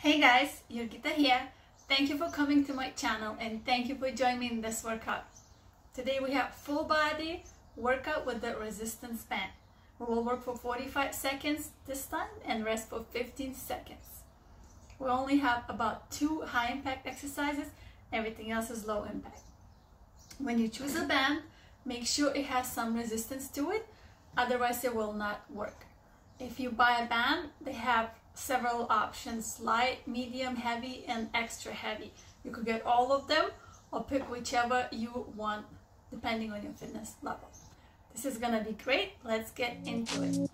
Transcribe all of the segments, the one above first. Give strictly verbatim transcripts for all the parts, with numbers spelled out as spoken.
Hey guys, Jurgita here. Thank you for coming to my channel and thank you for joining me in this workout. Today we have full body workout with the resistance band. We will work for forty-five seconds this time and rest for fifteen seconds. We only have about two high impact exercises. Everything else is low impact. When you choose a band, make sure it has some resistance to it, otherwise it will not work. If you buy a band, they have several options: light, medium, heavy, and extra heavy. You could get all of them or pick whichever you want depending on your fitness level. This is gonna be great. Let's get into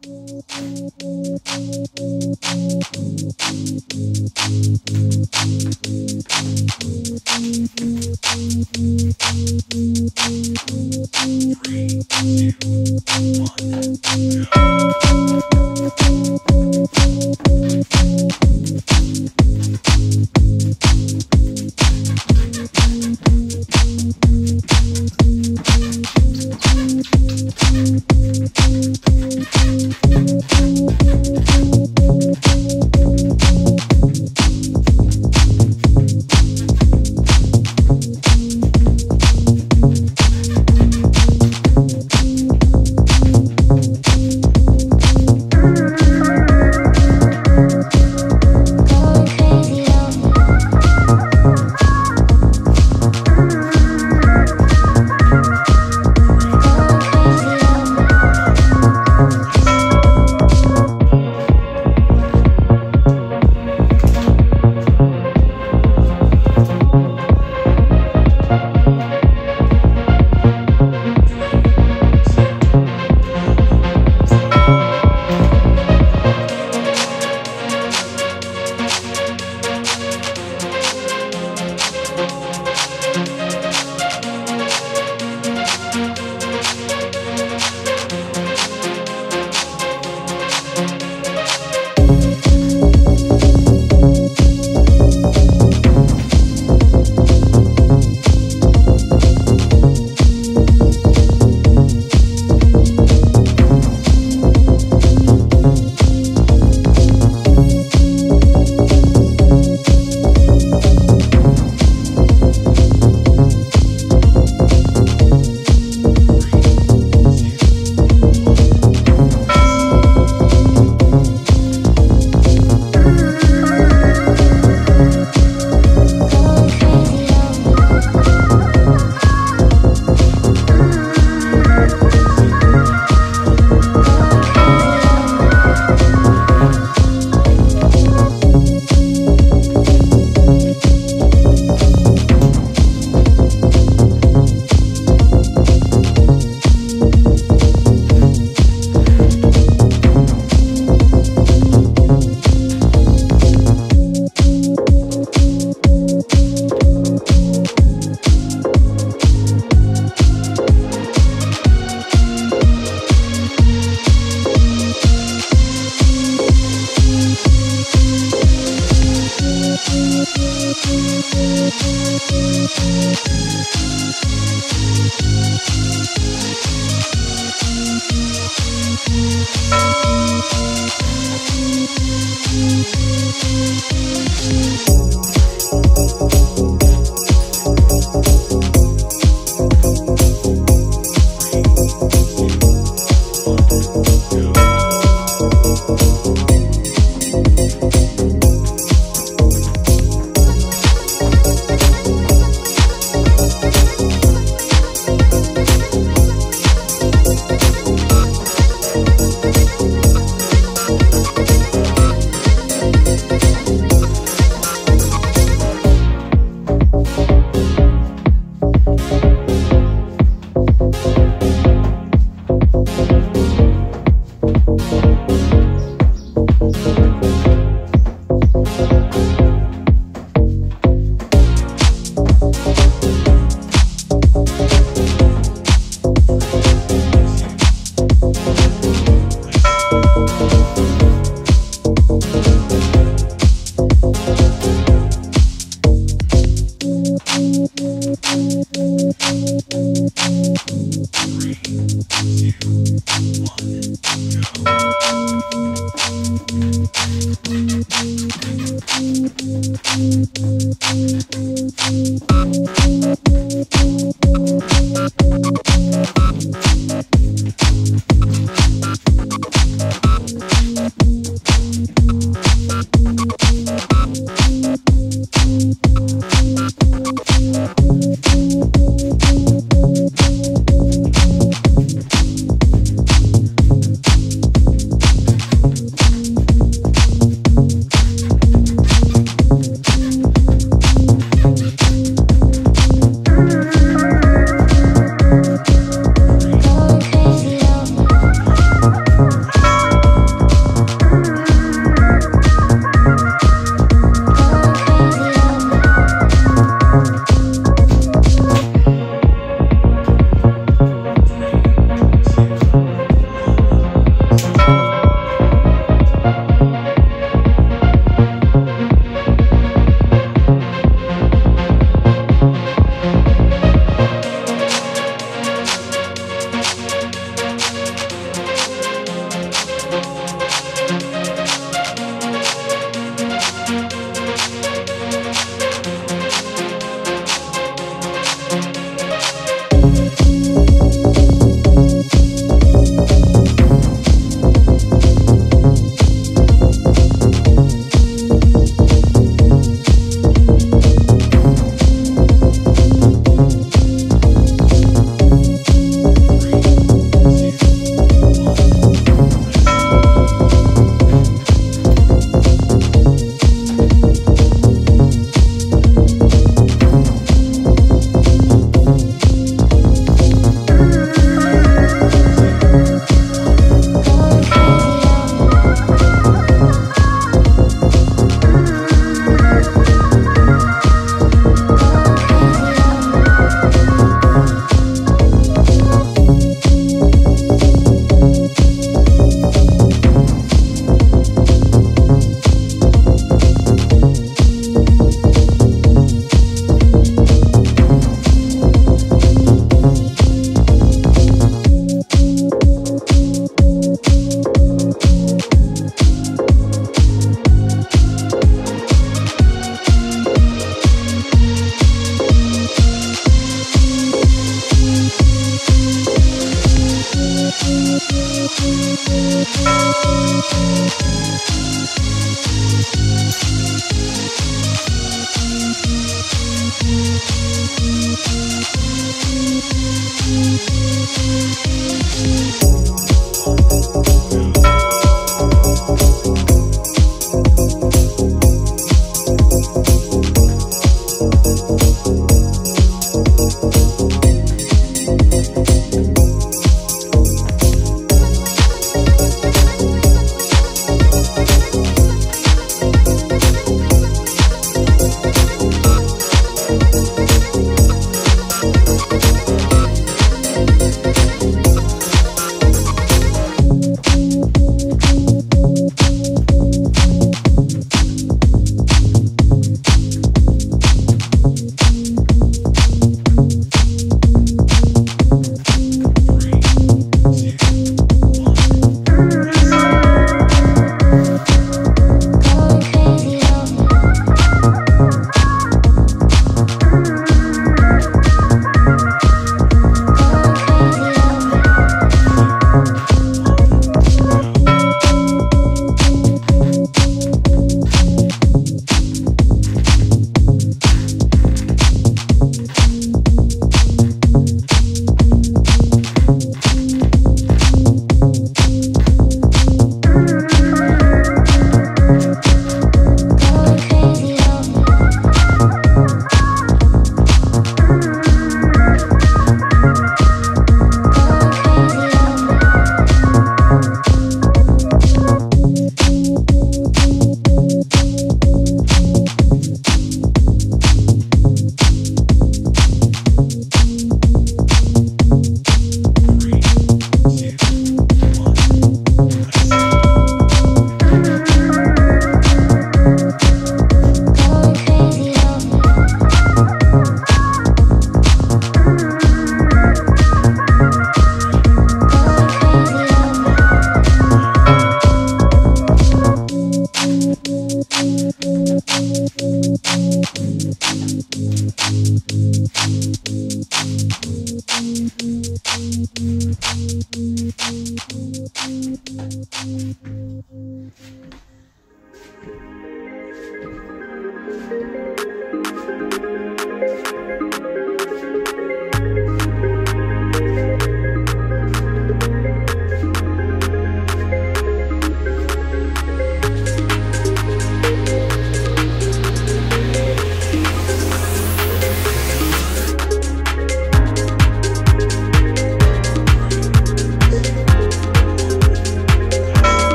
it.